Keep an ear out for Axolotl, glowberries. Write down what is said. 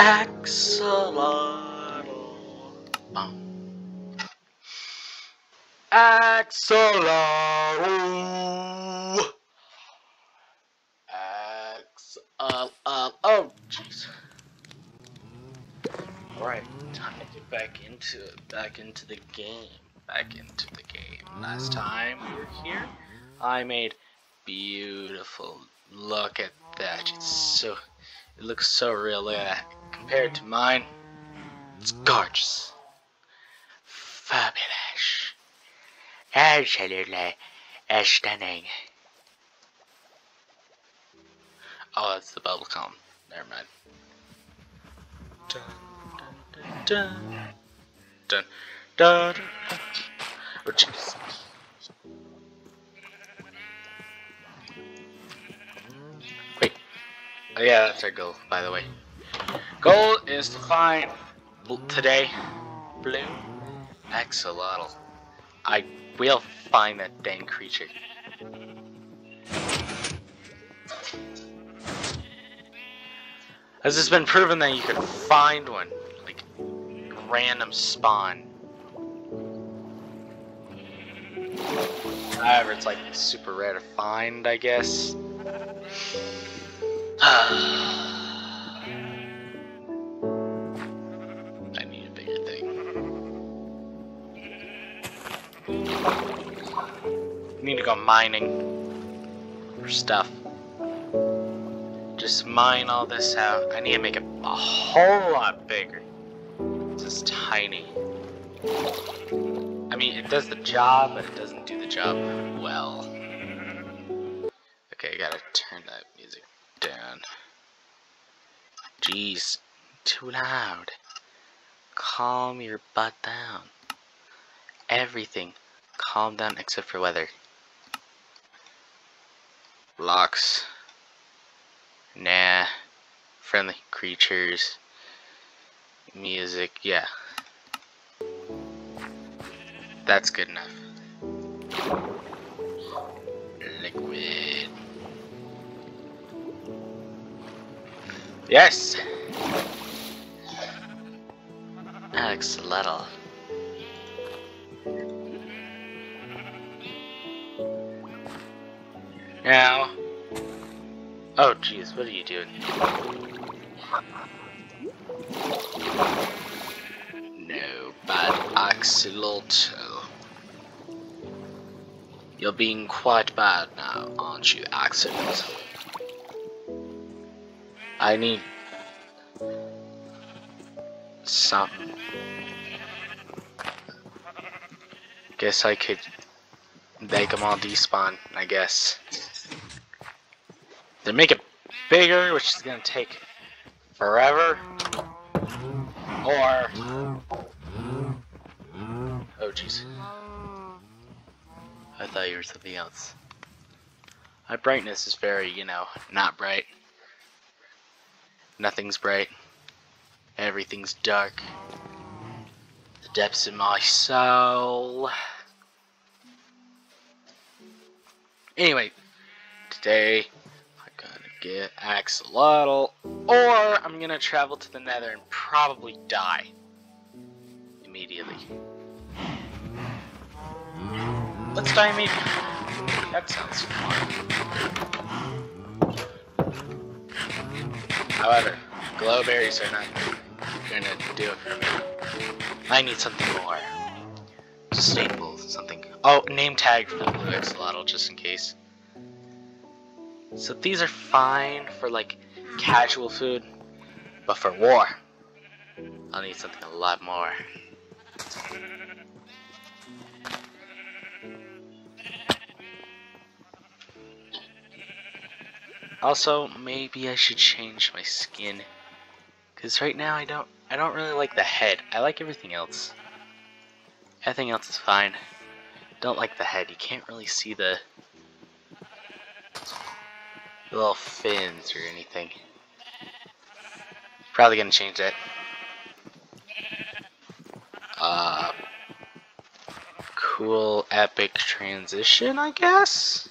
Axolotl. Oh, jeez. Alright, time to get back into it. Back into the game. Last time we were here, I made beautiful. Look at that. It's so. It looks so real. Compared to mine, it's gorgeous. Fabulous. Absolutely stunning. Oh, that's the bubble comb. Never mind. Dun, dun, dun, dun, dun, dun, dun. Oh, jeez. Wait. Oh, yeah, that's our goal, by the way. Goal is to find today blue axolotl. I will find that dang creature. Has this been proven that you can find one, like random spawn? However, it's like super rare to find, I guess. I need a bigger thing. Need to go mining for stuff. Just mine all this out. I need to make it a whole lot bigger. This is tiny. I mean, it does the job, but it doesn't do the job well. Okay, I gotta turn that music down. Jeez, too loud. Calm your butt down. Everything, calm down except for weather. Blocks. Nah, friendly creatures, music, yeah. That's good enough. Liquid. Yes! Axolotl. Now. Oh jeez, what are you doing? No, bad Axolotl. You're being quite bad now, aren't you, Axolotl? I need something. Guess I could make them all despawn, I guess. To make it bigger, which is gonna take forever, or oh jeez, I thought you were something else. My brightness is very, you know, not bright. Nothing's bright. Everything's dark. The depths of my soul. Anyway, today. Get axolotl, or I'm gonna travel to the nether and probably die immediately. Let's die immediately. That sounds fun. However, glowberries are not gonna do it for me. I need something more. Staples, something. Oh, name tag for the blue axolotl, just in case. So these are fine for like casual food, but for war, I'll need something a lot more. Also, maybe I should change my skin, cause right now I don't really like the head. I like everything else. Everything else is fine. Don't like the head. You can't really see the little fins or anything. Probably gonna change that. Cool epic transition, I guess?